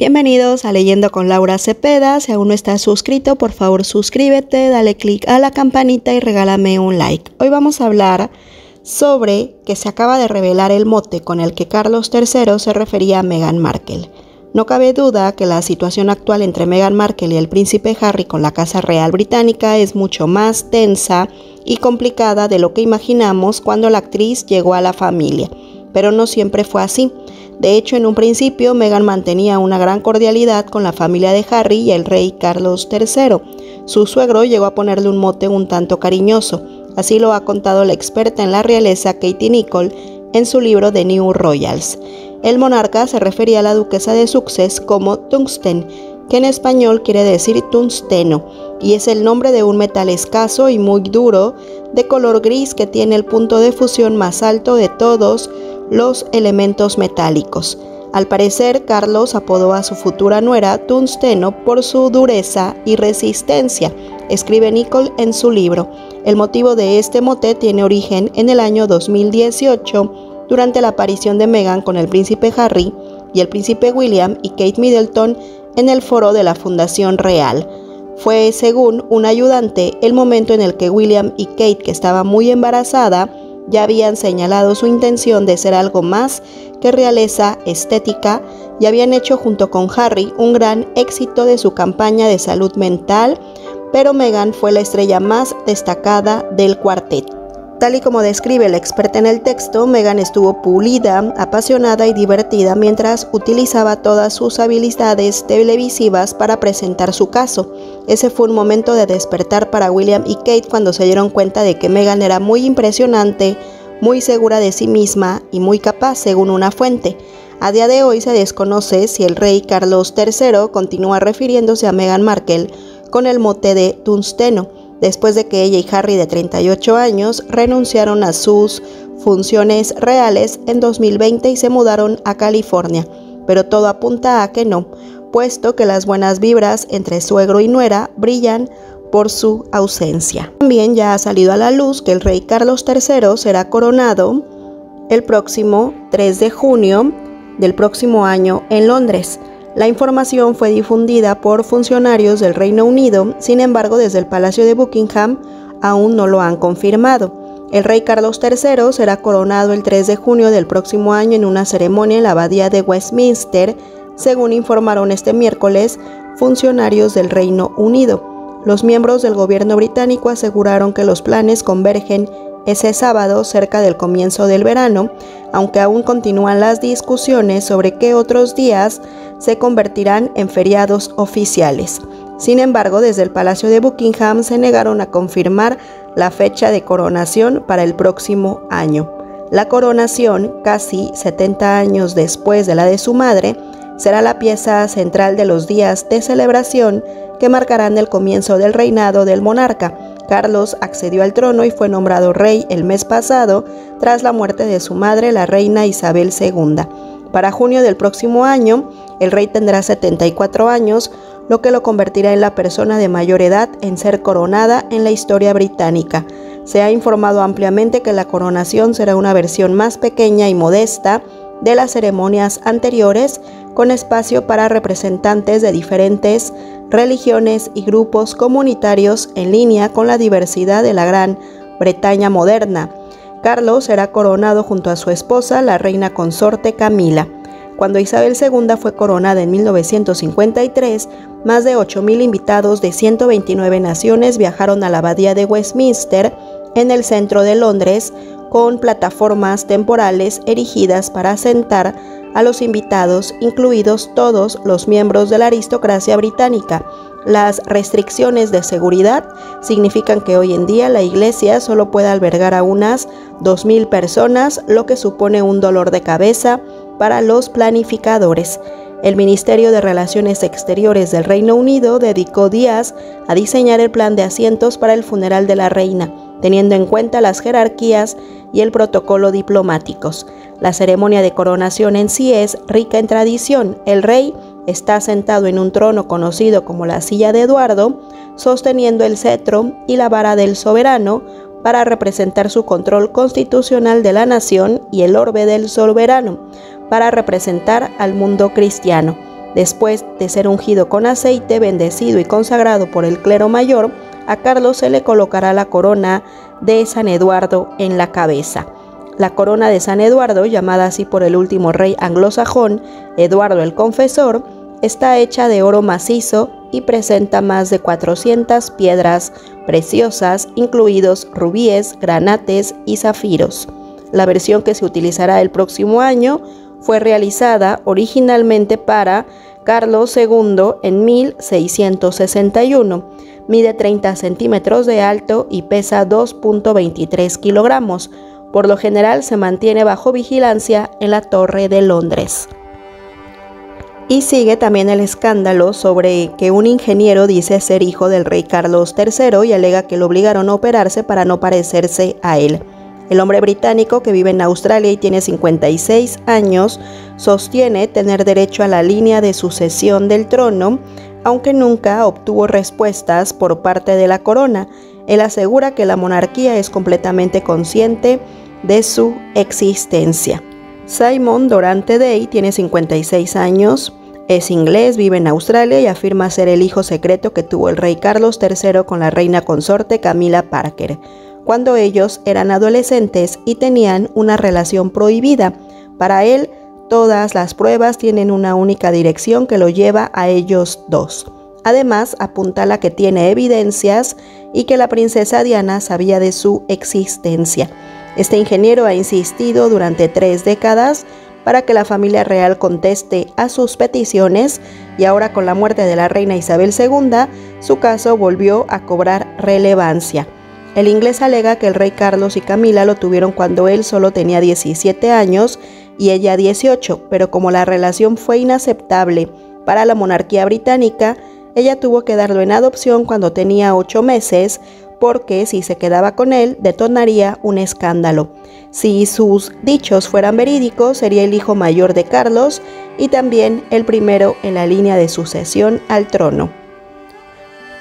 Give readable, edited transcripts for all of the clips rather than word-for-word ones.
Bienvenidos a Leyendo con Laura Cepeda. Si aún no estás suscrito, por favor suscríbete, dale click a la campanita y regálame un like. Hoy vamos a hablar sobre que se acaba de revelar el mote con el que Carlos III se refería a Meghan Markle. No cabe duda que la situación actual entre Meghan Markle y el príncipe Harry con la Casa Real Británica es mucho más tensa y complicada de lo que imaginamos cuando la actriz llegó a la familia, pero no siempre fue así. De hecho, en un principio, Meghan mantenía una gran cordialidad con la familia de Harry y el rey Carlos III. Su suegro llegó a ponerle un mote un tanto cariñoso, así lo ha contado la experta en la realeza Katie Nicholl en su libro The New Royals. El monarca se refería a la duquesa de Sussex como Tungsten, que en español quiere decir tungsteno, y es el nombre de un metal escaso y muy duro, de color gris, que tiene el punto de fusión más alto de todos los elementos metálicos. Al parecer, Carlos apodó a su futura nuera Tungsteno por su dureza y resistencia, escribe Nicholl en su libro. El motivo de este mote tiene origen en el año 2018, durante la aparición de Meghan con el príncipe Harry y el príncipe William y Kate Middleton en el foro de la Fundación Real. Fue, según un ayudante, el momento en el que William y Kate, que estaba muy embarazada, ya habían señalado su intención de ser algo más que realeza estética y habían hecho junto con Harry un gran éxito de su campaña de salud mental, pero Meghan fue la estrella más destacada del cuarteto. Tal y como describe la experta en el texto, Meghan estuvo pulida, apasionada y divertida mientras utilizaba todas sus habilidades televisivas para presentar su caso. Ese fue un momento de despertar para William y Kate cuando se dieron cuenta de que Meghan era muy impresionante, muy segura de sí misma y muy capaz, según una fuente. A día de hoy se desconoce si el rey Carlos III continúa refiriéndose a Meghan Markle con el mote de Tungsteno, después de que ella y Harry, de 38 años, renunciaron a sus funciones reales en 2020 y se mudaron a California. Pero todo apunta a que no, puesto que las buenas vibras entre suegro y nuera brillan por su ausencia. También ya ha salido a la luz que el rey Carlos III será coronado el próximo 3 de junio del próximo año en Londres. La información fue difundida por funcionarios del Reino Unido, sin embargo, desde el Palacio de Buckingham aún no lo han confirmado. El rey Carlos III será coronado el 3 de junio del próximo año en una ceremonia en la Abadía de Westminster, según informaron este miércoles funcionarios del Reino Unido. Los miembros del gobierno británico aseguraron que los planes convergen ese sábado cerca del comienzo del verano, aunque aún continúan las discusiones sobre qué otros días se convertirán en feriados oficiales. Sin embargo, desde el Palacio de Buckingham se negaron a confirmar la fecha de coronación para el próximo año. La coronación, casi 70 años después de la de su madre, será la pieza central de los días de celebración que marcarán el comienzo del reinado del monarca. Carlos accedió al trono y fue nombrado rey el mes pasado tras la muerte de su madre, la reina Isabel II. Para junio del próximo año, el rey tendrá 74 años, lo que lo convertirá en la persona de mayor edad en ser coronada en la historia británica. Se ha informado ampliamente que la coronación será una versión más pequeña y modesta de las ceremonias anteriores, con espacio para representantes de diferentes religiones y grupos comunitarios en línea con la diversidad de la Gran Bretaña moderna. Carlos será coronado junto a su esposa, la reina consorte Camila. Cuando Isabel II fue coronada en 1953, más de 8.000 invitados de 129 naciones viajaron a la Abadía de Westminster, en el centro de Londres, con plataformas temporales erigidas para asentar a los invitados, incluidos todos los miembros de la aristocracia británica. Las restricciones de seguridad significan que hoy en día la iglesia solo puede albergar a unas 2.000 personas, lo que supone un dolor de cabeza para los planificadores. El Ministerio de Relaciones Exteriores del Reino Unido dedicó días a diseñar el plan de asientos para el funeral de la reina, teniendo en cuenta las jerarquías y el protocolo diplomáticos. La ceremonia de coronación en sí es rica en tradición. El rey está sentado en un trono conocido como la silla de Eduardo, sosteniendo el cetro y la vara del soberano para representar su control constitucional de la nación, y el orbe del soberano para representar al mundo cristiano. Después de ser ungido con aceite, bendecido y consagrado por el clero mayor, a Carlos se le colocará la corona de San Eduardo en la cabeza. La corona de San Eduardo, llamada así por el último rey anglosajón, Eduardo el Confesor, está hecha de oro macizo y presenta más de 400 piedras preciosas, incluidos rubíes, granates y zafiros. La versión que se utilizará el próximo año fue realizada originalmente para Carlos II en 1661. Mide 30 centímetros de alto y pesa 2.23 kilogramos. Por lo general se mantiene bajo vigilancia en la Torre de Londres. Y sigue también el escándalo sobre que un ingeniero dice ser hijo del rey Carlos III y alega que lo obligaron a operarse para no parecerse a él. El hombre británico que vive en Australia y tiene 56 años sostiene tener derecho a la línea de sucesión del trono, aunque nunca obtuvo respuestas por parte de la corona. Él asegura que la monarquía es completamente consciente de su existencia. Simon Dorante-Day tiene 56 años, es inglés, vive en Australia y afirma ser el hijo secreto que tuvo el rey Carlos III con la reina consorte Camila Parker, cuando ellos eran adolescentes y tenían una relación prohibida. Para él, todas las pruebas tienen una única dirección que lo lleva a ellos dos. Además, apuntala que tiene evidencias y que la princesa Diana sabía de su existencia. Este ingeniero ha insistido durante 3 décadas para que la familia real conteste a sus peticiones, y ahora con la muerte de la reina Isabel II, su caso volvió a cobrar relevancia. El inglés alega que el rey Carlos y Camila lo tuvieron cuando él solo tenía 17 años y ella 18, pero como la relación fue inaceptable para la monarquía británica, ella tuvo que darlo en adopción cuando tenía 8 meses, porque si se quedaba con él, detonaría un escándalo. Si sus dichos fueran verídicos, sería el hijo mayor de Carlos y también el primero en la línea de sucesión al trono.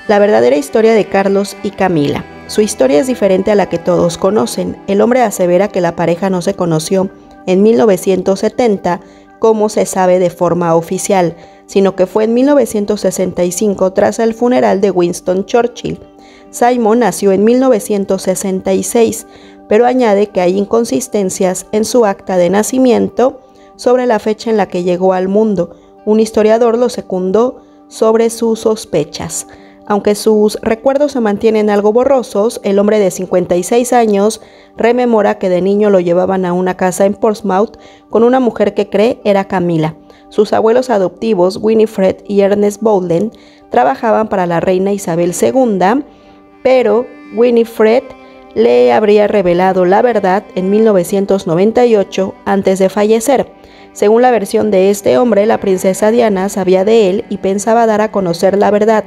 La verdadera historia de Carlos y Camila. Su historia es diferente a la que todos conocen. El hombre asevera que la pareja no se conoció en 1970, como se sabe de forma oficial, sino que fue en 1965 tras el funeral de Winston Churchill. Simon nació en 1966, pero añade que hay inconsistencias en su acta de nacimiento sobre la fecha en la que llegó al mundo. Un historiador lo secundó sobre sus sospechas. Aunque sus recuerdos se mantienen algo borrosos, el hombre de 56 años rememora que de niño lo llevaban a una casa en Portsmouth con una mujer que cree era Camila. Sus abuelos adoptivos, Winifred y Ernest Bolden, trabajaban para la reina Isabel II, pero Winifred le habría revelado la verdad en 1998 antes de fallecer. Según la versión de este hombre, la princesa Diana sabía de él y pensaba dar a conocer la verdad,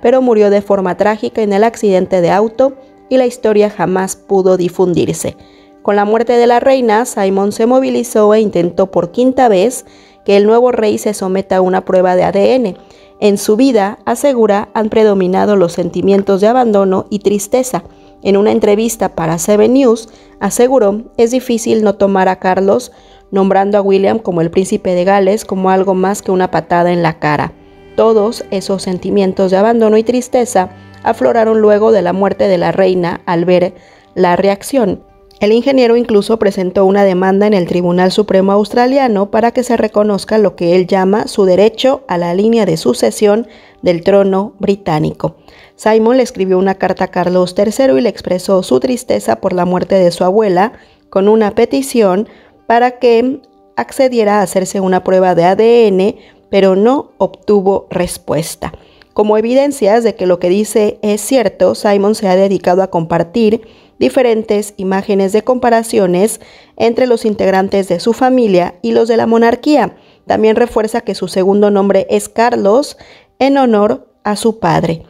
pero murió de forma trágica en el accidente de auto y la historia jamás pudo difundirse. Con la muerte de la reina, Simon se movilizó e intentó por 5ª vez que el nuevo rey se someta a una prueba de ADN. En su vida, asegura, han predominado los sentimientos de abandono y tristeza. En una entrevista para Seven News, aseguró, es difícil no tomar a Carlos, nombrando a William como el príncipe de Gales, como algo más que una patada en la cara. Todos esos sentimientos de abandono y tristeza afloraron luego de la muerte de la reina al ver la reacción. El ingeniero incluso presentó una demanda en el Tribunal Supremo Australiano para que se reconozca lo que él llama su derecho a la línea de sucesión del trono británico. Simon le escribió una carta a Carlos III y le expresó su tristeza por la muerte de su abuela con una petición para que accediera a hacerse una prueba de ADN, pero no obtuvo respuesta. Como evidencias de que lo que dice es cierto, Simon se ha dedicado a compartir diferentes imágenes de comparaciones entre los integrantes de su familia y los de la monarquía. También refuerza que su segundo nombre es Carlos, en honor a su padre.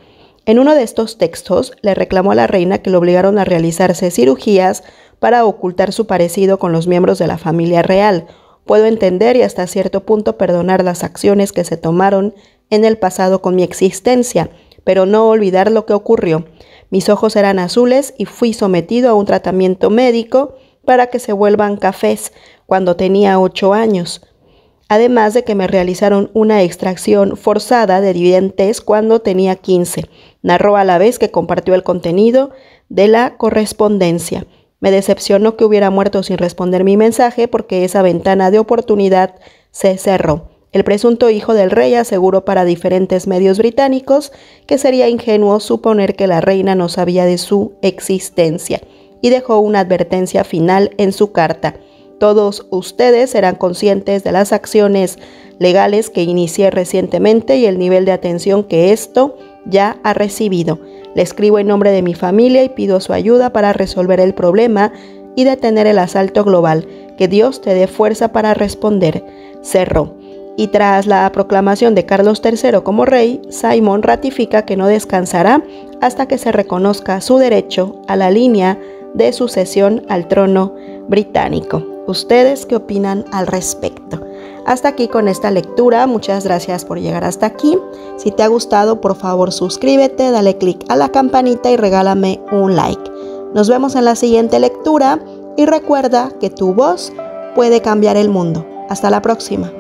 En uno de estos textos, le reclamó a la reina que lo obligaron a realizarse cirugías para ocultar su parecido con los miembros de la familia real. Puedo entender y hasta cierto punto perdonar las acciones que se tomaron en el pasado con mi existencia, pero no olvidar lo que ocurrió. Mis ojos eran azules y fui sometido a un tratamiento médico para que se vuelvan cafés cuando tenía 8 años. además de que me realizaron una extracción forzada de dientes cuando tenía 15. Narró a la vez que compartió el contenido de la correspondencia. Me decepcionó que hubiera muerto sin responder mi mensaje porque esa ventana de oportunidad se cerró. El presunto hijo del rey aseguró para diferentes medios británicos que sería ingenuo suponer que la reina no sabía de su existencia y dejó una advertencia final en su carta. Todos ustedes serán conscientes de las acciones legales que inicié recientemente y el nivel de atención que esto ya ha recibido. Le escribo en nombre de mi familia y pido su ayuda para resolver el problema y detener el asalto global. Que Dios te dé fuerza para responder. Cerró. Y tras la proclamación de Carlos III como rey, Simon ratifica que no descansará hasta que se reconozca su derecho a la línea de sucesión al trono británico. ¿Ustedes qué opinan al respecto? Hasta aquí con esta lectura, muchas gracias por llegar hasta aquí. Si te ha gustado, por favor suscríbete, dale click a la campanita y regálame un like. Nos vemos en la siguiente lectura y recuerda que tu voz puede cambiar el mundo. Hasta la próxima.